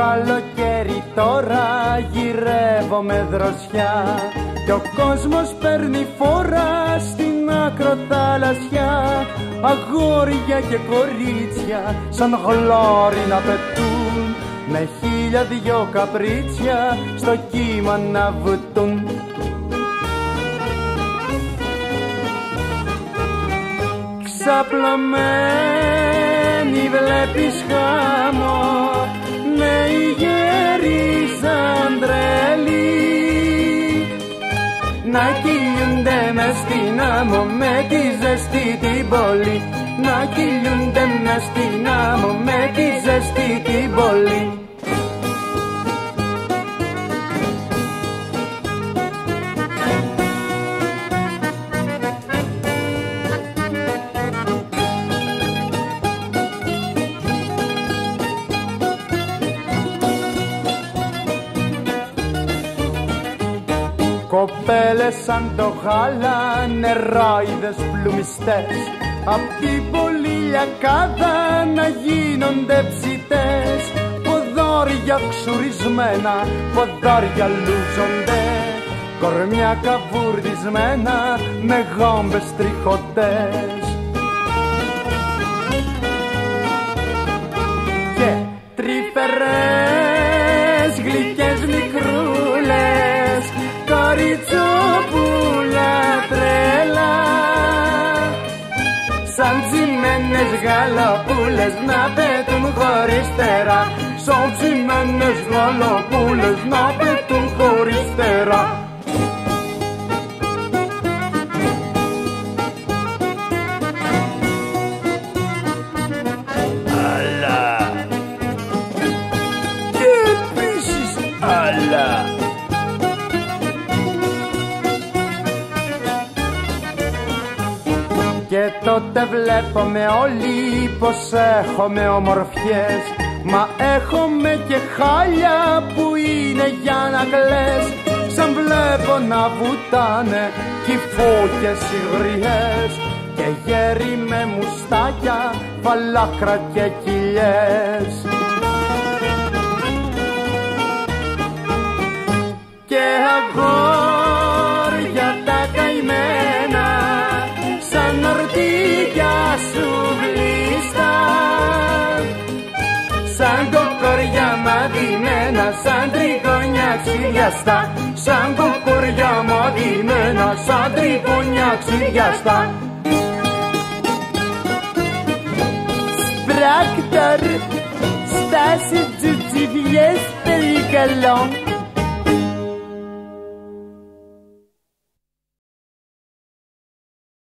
καλοκαίρι τώρα γυρεύω με δροσιά κι ο κόσμος παίρνει φορά στην ακροταλασσιά. Αγόρια και κορίτσια σαν γλώρι να πετούν, με χίλια δυο καπρίτσια στο κύμα να βουτούν. Ξαπλωμένη βλέπεις χάμω, νέοι γέροι σαν τρελοί να κυλιούνται μες στην άμμο με τη ζεστή την πόλη, να κυλιούνται μες στην άμμο με τη ζεστή την πόλη. Κοπέλες σαν το γάλα, νεράιδες πλουμιστές, απ' την πολυλιακάδα να γίνονται ψητές. Ποδόρια ξουρισμένα, ποδόρια λούζονται, κορμιά καβουρδισμένα με γόμπες τριχωτές. Και τρυφερές γλυκές μικρούλες, κοριτσόπουλα τρέλα σαν τσιμένες γαλοπούλες να πετούν χωρίς τερά, σαν τσιμένες γαλοπούλες να πετούν χωρίς τερά. Και τότε βλέπομαι όλοι πως έχομε ομορφιές, μα έχομε και χάλια που είναι για να κλαις. Σαν βλέπω να βουτάνε κυφούκες υγριές και γέροι με μουστάκια, φαλάκρα και κοιλιές. Και αγόρια τα καημένα σαν ορτίγια σου βλίστα, σαν κοκόρια μαδημένα, σαν τριγωνιά ξυριαστά, σαν κοκόρια μαδημένα, σαν τριγωνιά ξυριαστά. Σπράκτορ, στάση τζουτζιδιές περικαλών,